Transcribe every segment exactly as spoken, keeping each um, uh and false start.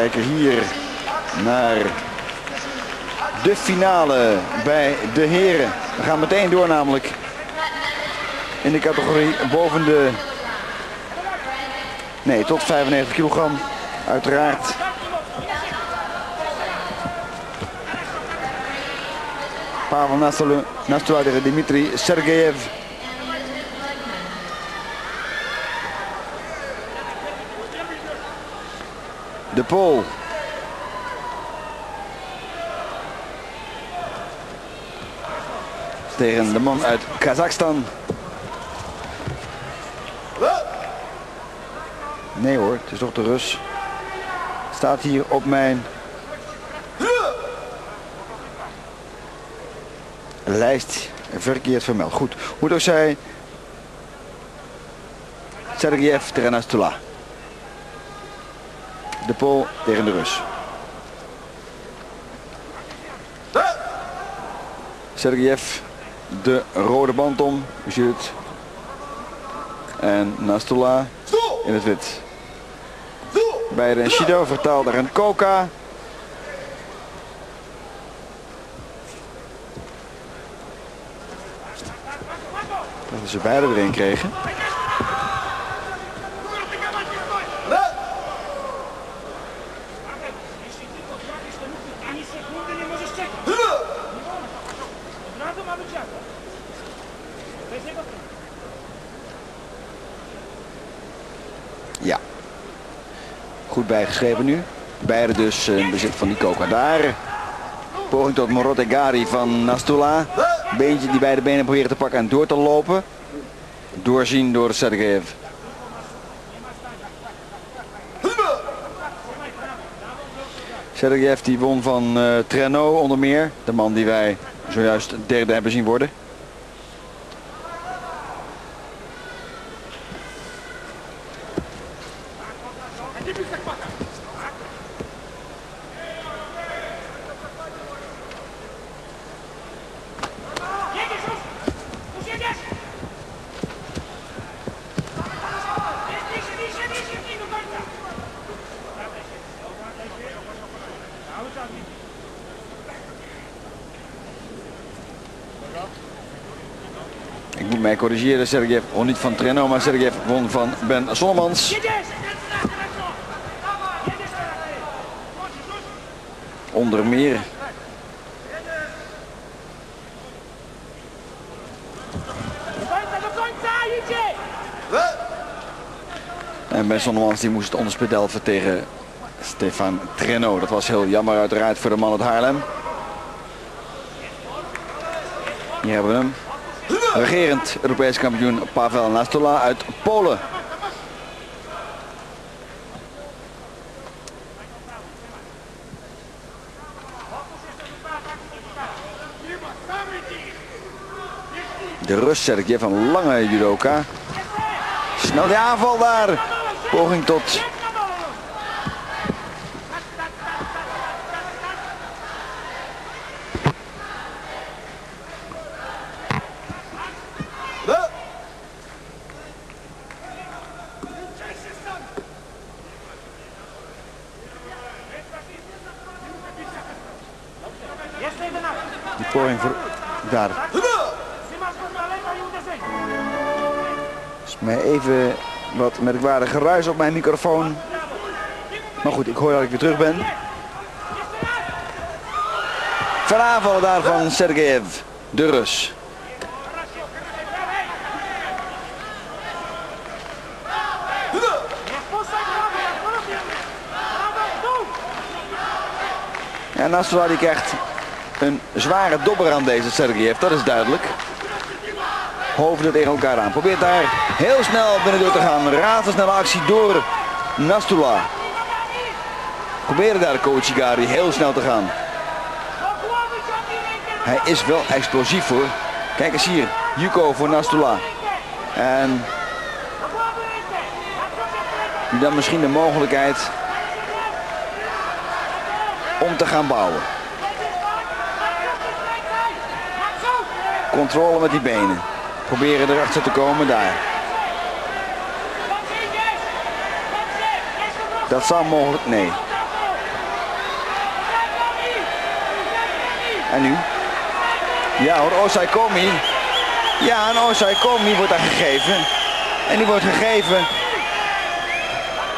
kijken hier naar de finale bij de heren. We gaan meteen door namelijk in de categorie boven de... Nee, tot vijfennegentig kilogram, uiteraard. Pavel Nastula tegen Dimitri Sergeyev. De Pool. Tegen de man uit Kazachstan. Nee hoor, het is toch de Rus. Staat hier op mijn lijst verkeerd vermeld. Goed, hoe het ook zij. Sergeyev tegen Nastula. De Pool tegen de Rus. Sergeyev de rode band om, u ziet het. En Nastula in het wit. Beide een Shido, vertaald naar een Koka. Dat ze beide erin kregen. Ja, goed bijgeschreven nu. Beide dus in bezit van Nico Kvadare. Poging tot Morotegari van Nastula. Beentje die beide benen proberen te pakken en door te lopen. Doorzien door Sergeyev. Sergeyev die won van uh, Traineau onder meer. De man die wij zojuist derde hebben zien worden. Ik moet mij corrigeren, Sergeyev won niet van Traineau, maar Sergeyev won van Ben Sollemans. Onder meer. En Ben Sollemans die moest het onderspit delven tegen Stéphane Traineau. Dat was heel jammer uiteraard voor de man uit Haarlem. Hier hebben we hem. Regerend Europees kampioen Pavel Nastula uit Polen. De Rus Sergeyev, een lange judoka. Snel de aanval daar. Poging tot... Die poging voor... daar. Is mij even wat merkwaardig geruis op mijn microfoon. Maar goed, ik hoor dat ik weer terug ben. Veraanvallen daar van Sergeyev, de Rus. En Nastula die krijgt... een zware dobber aan deze Sergeyev, dat is duidelijk. Hoofden tegen elkaar aan. Probeert daar heel snel binnendoor te gaan. Razendsnelle actie door Nastula. Probeert daar Kouchi Gari heel snel te gaan. Hij is wel explosief hoor. Kijk eens hier, Yuko voor Nastula. En dan misschien de mogelijkheid om te gaan bouwen. Controle met die benen. Proberen erachter te komen daar. Dat zou mogelijk... Nee. En nu? Ja hoor, Osae Komi. Ja, en Osae Komi wordt daar gegeven. En die wordt gegeven.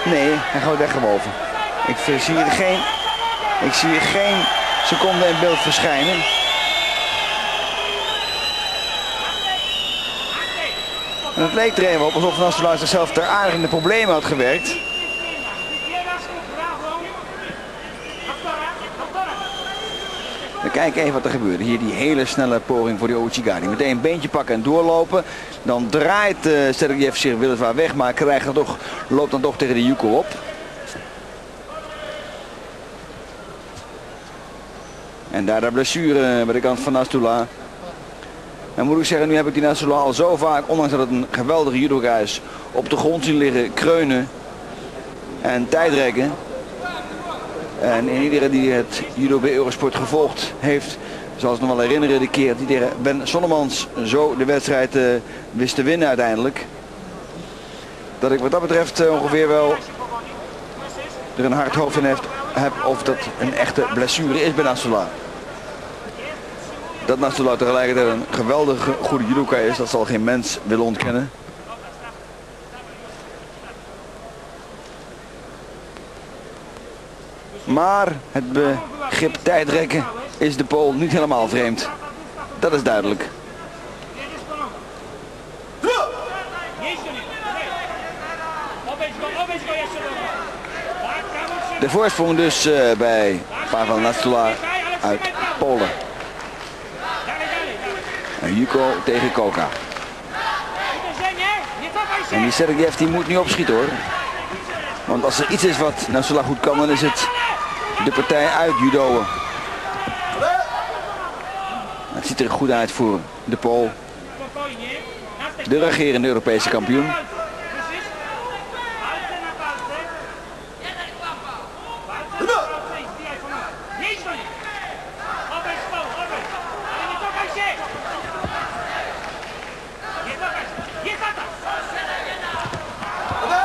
Nee, hij gaat weggewoven. Ik zie hier geen, ik zie hier geen seconde in beeld verschijnen. En het leek er even op alsof Nastula zichzelf ter aardig in de problemen had gewerkt. We kijken even wat er gebeurde. Hier die hele snelle poging voor die Oetjigaan. Meteen een beentje pakken en doorlopen. Dan draait uh, Sergeyev zich weliswaar weg, maar krijgt dan toch, loopt dan toch tegen de Yuko op. En daar de blessure bij de kant van Nastula. En moet ik zeggen, nu heb ik die Nastula al zo vaak, ondanks dat het een geweldige judoka is, op de grond zien liggen, kreunen en tijdrekken. En iedereen die het judo bij Eurosport gevolgd heeft, zal zich nog wel herinneren de keer die tegen Ben Sonnemans zo de wedstrijd uh, wist te winnen uiteindelijk. Dat ik wat dat betreft uh, ongeveer wel er een hard hoofd in heeft, heb of dat een echte blessure is bij Nastula. Dat Nastula tegelijkertijd een geweldige goede judoka is, dat zal geen mens willen ontkennen. Maar het begrip tijdrekken is de Pool niet helemaal vreemd. Dat is duidelijk. De voorsprong dus uh, bij Pavel Nastula uit Polen. En Yuko tegen Koka. En die Sergeyev die moet nu opschieten hoor. Want als er iets is wat Nastula goed kan, dan is het de partij uit judoën. Het ziet er goed uit voor de Pool. De regerende Europese kampioen.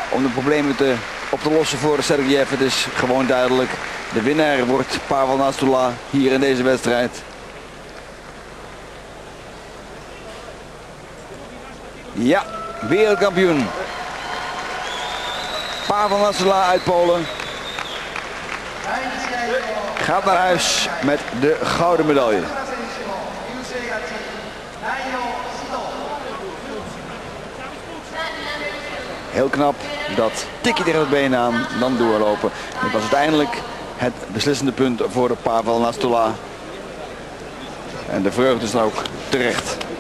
Om de problemen te, op te lossen voor Sergeyev, het is gewoon duidelijk. De winnaar wordt Pavel Nastula hier in deze wedstrijd. Ja, wereldkampioen. Pavel Nastula uit Polen gaat naar huis met de gouden medaille. Heel knap, dat tikje tegen het been aan, dan doorlopen. Dat was uiteindelijk het beslissende punt voor Pavel Nastula. En de vreugde is dan ook terecht.